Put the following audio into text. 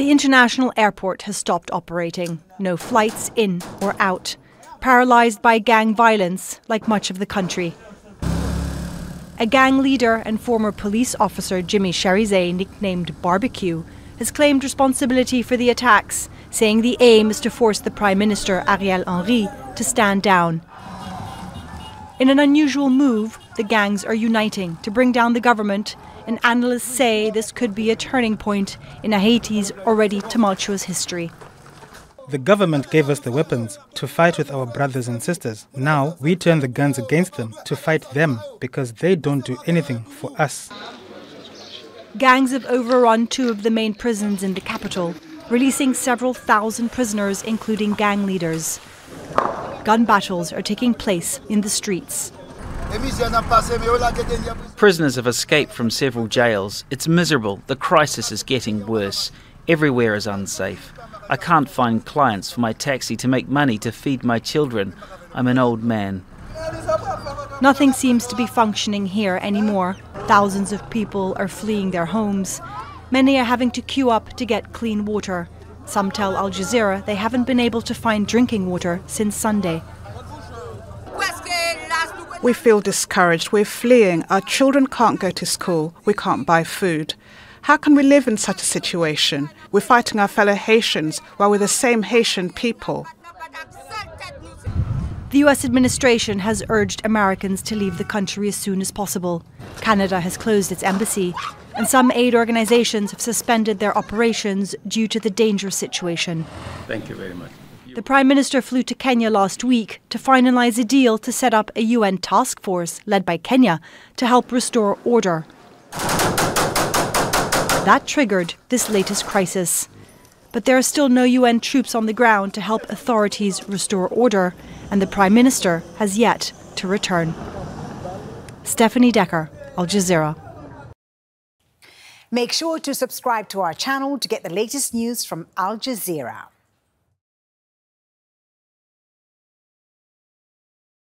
The international airport has stopped operating. No flights in or out. Paralysed by gang violence, like much of the country. A gang leader and former police officer Jimmy Cherizier, nicknamed Barbecue, has claimed responsibility for the attacks, saying the aim is to force the Prime Minister, Ariel Henry, to stand down. In an unusual move, the gangs are uniting to bring down the government, and analysts say this could be a turning point in Haiti's already tumultuous history. The government gave us the weapons to fight with our brothers and sisters. Now we turn the guns against them to fight them because they don't do anything for us. Gangs have overrun two of the main prisons in the capital, releasing several thousand prisoners, including gang leaders. Gun battles are taking place in the streets. Prisoners have escaped from several jails. It's miserable. The crisis is getting worse. Everywhere is unsafe. I can't find clients for my taxi to make money to feed my children. I'm an old man. Nothing seems to be functioning here anymore. Thousands of people are fleeing their homes. Many are having to queue up to get clean water. Some tell Al Jazeera they haven't been able to find drinking water since Sunday. We feel discouraged. We're fleeing. Our children can't go to school. We can't buy food. How can we live in such a situation? We're fighting our fellow Haitians while we're the same Haitian people. The US administration has urged Americans to leave the country as soon as possible. Canada has closed its embassy, and some aid organizations have suspended their operations due to the dangerous situation. Thank you very much. The Prime Minister flew to Kenya last week to finalize a deal to set up a UN task force led by Kenya to help restore order. That triggered this latest crisis. But there are still no UN troops on the ground to help authorities restore order, and the Prime Minister has yet to return. Stephanie Decker, Al Jazeera. Make sure to subscribe to our channel to get the latest news from Al Jazeera.